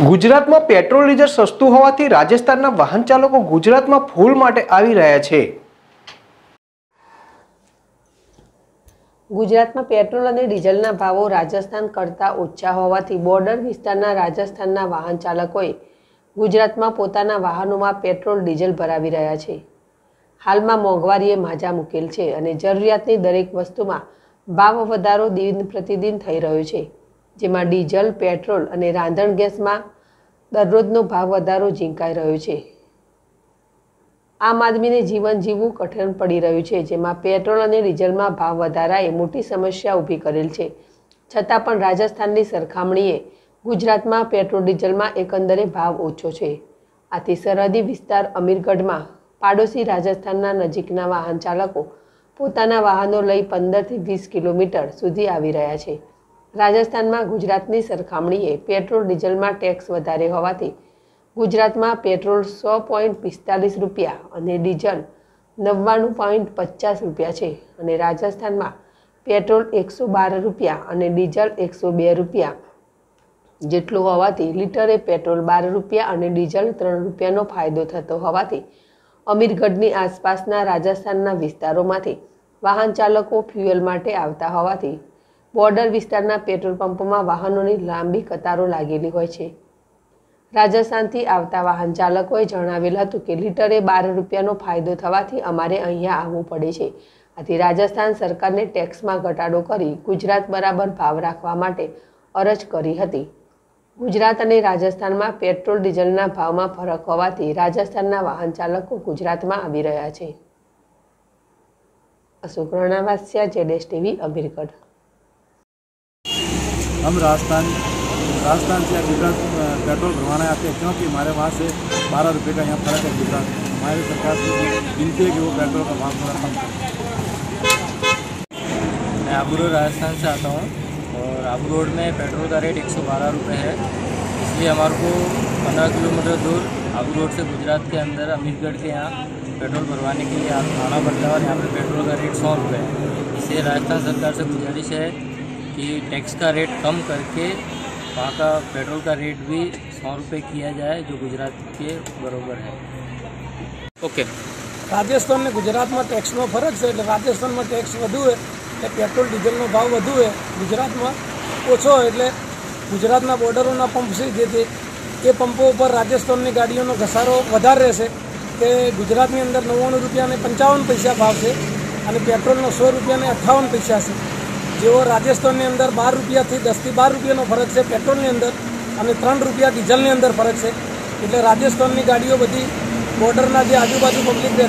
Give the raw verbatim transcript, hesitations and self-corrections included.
गुजरात में petrol diesel सस्तु होवाथी राजस्थान ना वाहन चालको गुजरात में फूल माटे आवी रह्या छे। गुजरात में पेट्रोल और डीजल ना भावों राजस्थान करता ऊंचा होवाथी बॉर्डर विस्तार ना राजस्थान ना वाहन चालकोए गुजरात में पोताना वाहनों में पेट्रोल डीजल भरावी रह्या छे। हाल में मोंघवारीए माजा मूकेल छे अने जरूरियातनी दरेक वस्तु में भाव वधारो दिन प्रतिदिन थई रह्यो छे। जेमां डीजल पेट्रोल अने रांधण गैस में दररोजनो भाव वधारो झींकाई रह्यो छे। आम आदमी ने जीवन जीवू कठिन पड़ी रह्यु छे। जेमां पेट्रोल अने डीजल में भाव वधाराए मोटी समस्या ऊभी करेल छे। छतां पण राजस्थाननी सरखामणीए गुजरात में पेट्रोल डीजल में एकंदरे भाव ओछो छे। आथी सरहदी विस्तार अमीरगढ़ में पाडोशी राजस्थानना नजीकना वाहन चालको पोताना वाहनों लई पंदर थी वीस किलोमीटर सुधी आवी रह्या छे। राजस्थान में गुजरातनी सरखामणीए पेट्रोल डीजल में टैक्स वधारे होवाथी गुजरात में पेट्रोल सौ पॉइंट पिस्तालीस रुपया और डीजल नव्वाणु पॉइंट पचास रुपया है और राजस्थान में पेट्रोल एक सौ बार रुपया और डीजल एक सौ बे रुपया जेटलू होवाथी लीटरे पेट्रोल बार रुपया और डीजल त्रण रुपयानो फायदो थतो होवाथी अमीरगढ़नी आसपासना राजस्थानना विस्तारोमांथी वाहन चालको फ्यूएल माटे आवता होवाथी बॉर्डर विस्तारना पेट्रोल पंपोमां वाहनोनी लांबी कतारो लागेली होय छे। राजस्थानथी आवता वाहन चालकोए जणावेल हतुं के लीटरे बार रुपयानो फायदो थवाथी अमारे अहींया आववुं पड़े छे। आथी राजस्थान सरकारने टेक्समां घटाडो करी गुजरात बराबर भाव राखवा माटे अरज करी हती। गुजरात अने राजस्थान में पेट्रोल डीजलना भावमां फरक होवाथी राजस्थानना वाहन चालको गुजरातमां आवी रह्या छे। अशोक राणावासिया, ज़ेडएसटीवी, अमीरगढ़। हम राजस्थान राजस्थान से गुजरात पेट्रोल भरवाना आते हैं क्योंकि हमारे वहाँ से बारह रुपये का यहाँ फर्क है। गुजरात हमारे सरकार गिनती है कि वो पेट्रोल का भाव थोड़ा कम है। मैं आबू रोड राजस्थान से आता हूँ और आबू रोड में पेट्रोल का रेट एक सौ बारह रुपये है, इसलिए हमारे को पंद्रह किलोमीटर दूर आबू रोड से गुजरात के अंदर अमीरगढ़ के यहाँ पेट्रोल भरवाने के लिए आना पड़ता है और यहाँ पर पेट्रोल का रेट सौ रुपये है। इसलिए राजस्थान सरकार से गुजारिश है कि टैक्स का रेट कम करके वहाँ का पेट्रोल का रेट भी सौ रुपये किया जाए जो गुजरात के बराबर है। ओके, राजस्थान ने गुजरात में टैक्स में फरक है। राजस्थान में टैक्स વધુ है એટલે પેટ્રોલ ડીઝલનો ભાવ વધુ છે, ગુજરાતમાં ઓછો એટલે ગુજરાતના બોર્ડરોના પંપ છે જેથી એ પંપો ઉપર રાજસ્થાનની ગાડીઓનો ઘસારો વધારે રહેશે કે ગુજરાતની અંદર નવ્વાણું રૂપિયા અને પંચાવન પૈસા ભાવ છે અને પેટ્રોલનો સો રૂપિયા અને અઠ્ઠાવન પૈસા છે। જેવો રાજસ્થાનની અંદર બાર રૂપિયાથી દસથી બાર રૂપિયાનો ફરક છે પેટ્રોલની અંદર અને ત્રણ રૂપિયા ડીઝલની અંદર ફરક છે એટલે રાજસ્થાનની ગાડીઓ બધી બોર્ડરના જે આજુબાજુ પબ્લિક